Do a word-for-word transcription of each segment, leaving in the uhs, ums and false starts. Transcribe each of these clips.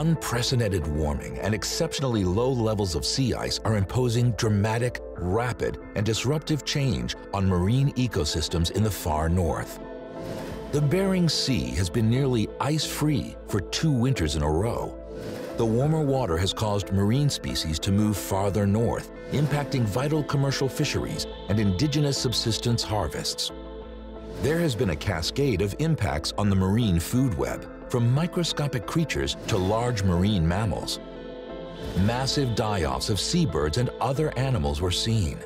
Unprecedented warming and exceptionally low levels of sea ice are imposing dramatic, rapid, and disruptive change on marine ecosystems in the far north. The Bering Sea has been nearly ice-free for two winters in a row. The warmer water has caused marine species to move farther north, impacting vital commercial fisheries and indigenous subsistence harvests. There has been a cascade of impacts on the marine food web, from microscopic creatures to large marine mammals. Massive die-offs of seabirds and other animals were seen.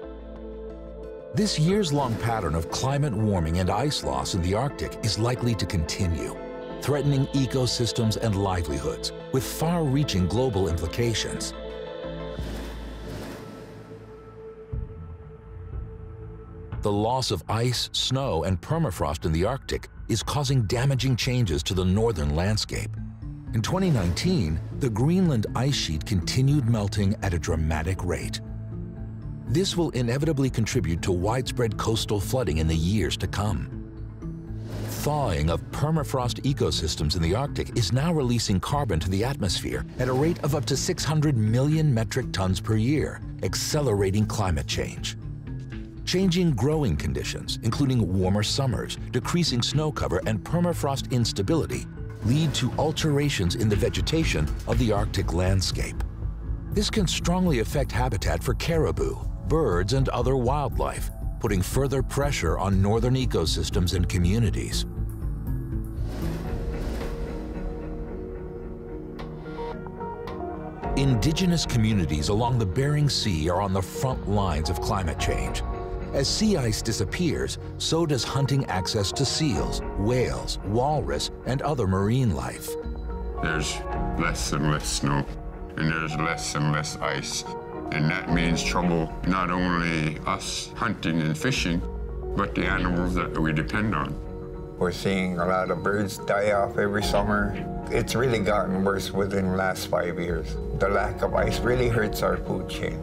This years-long pattern of climate warming and ice loss in the Arctic is likely to continue, threatening ecosystems and livelihoods, with far-reaching global implications. The loss of ice, snow, and permafrost in the Arctic is causing damaging changes to the northern landscape. In twenty nineteen, the Greenland ice sheet continued melting at a dramatic rate. This will inevitably contribute to widespread coastal flooding in the years to come. Thawing of permafrost ecosystems in the Arctic is now releasing carbon to the atmosphere at a rate of up to six hundred million metric tons per year, accelerating climate change. Changing growing conditions, including warmer summers, decreasing snow cover, and permafrost instability, lead to alterations in the vegetation of the Arctic landscape. This can strongly affect habitat for caribou, birds, and other wildlife, putting further pressure on northern ecosystems and communities. Indigenous communities along the Bering Sea are on the front lines of climate change. As sea ice disappears, so does hunting access to seals, whales, walrus, and other marine life. There's less and less snow, and there's less and less ice. And that means trouble not only us hunting and fishing, but the animals that we depend on. We're seeing a lot of birds die off every summer. It's really gotten worse within the last five years. The lack of ice really hurts our food chain.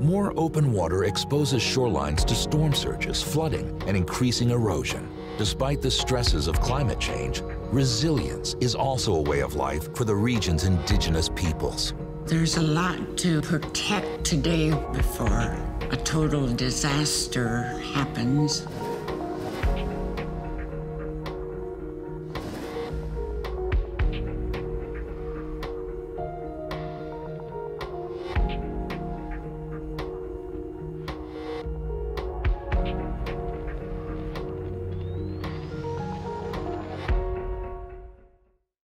More open water exposes shorelines to storm surges, flooding, and increasing erosion. Despite the stresses of climate change, resilience is also a way of life for the region's indigenous peoples. There's a lot to protect today before a total disaster happens.